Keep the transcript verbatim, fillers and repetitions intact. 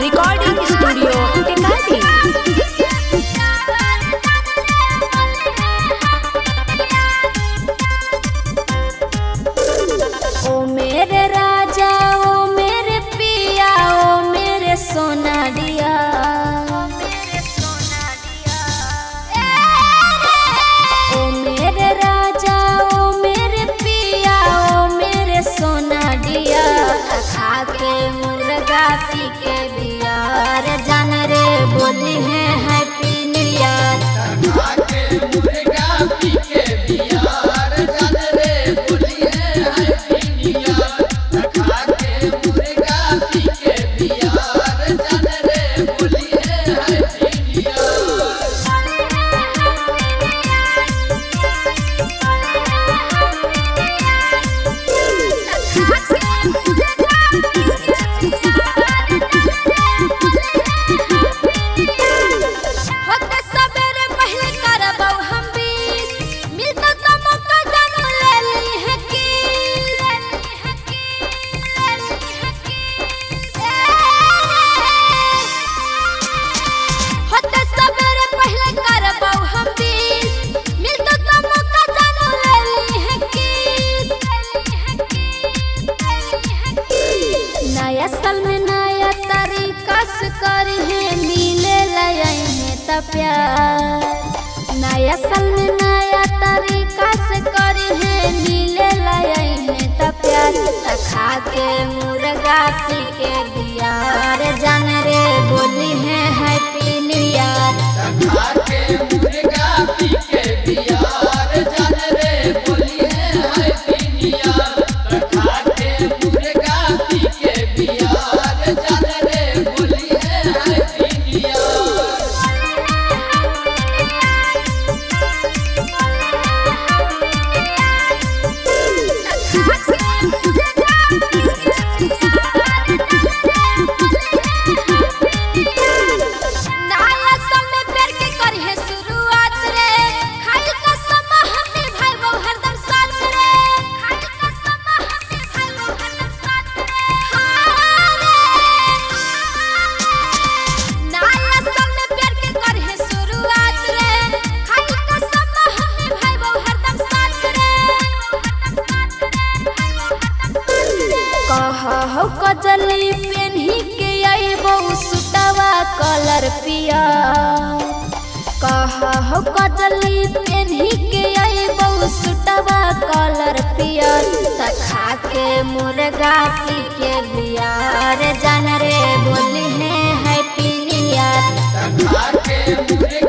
Recording studio टिकाली। ओ मेरे राजा, ओ मेरे पिया, ओ मेरे सोना दिया, ओ मेरे राजा, ओ मेरे पिया, ओ मेरे सोना दिया, खाके मुर्गा पी के बियार जान रे बोली है हैप्पी न्यू ईयर। खाके मुर्गा पी के बियार जान रे बोली है हैप्पी न्यू ईयर। खाके मुर्गा पी के बियार जान रे बोली है हैप्पी न्यू ईयर। असल में नया तरीका से करी है मिले लय त प्यार, नया असल में नया तरीका से करी है मिले लय त प्यार। खा के मुर्गा पी के बियार जान रे बोली है हैप्पी न्यू ईयर। खा के मुर्गा पी के बियार जान रे बोली है हैप्पी न्यू ईयर। हो कजली पेन्ही के आइबो सुतवा कलर पिया, कहा हो कजली पेन्ही के आइबो सुतवा कलर पिया। खा के मुर्गा पी के बियार जान रे बोली है हैप्पी न्यू ईयर।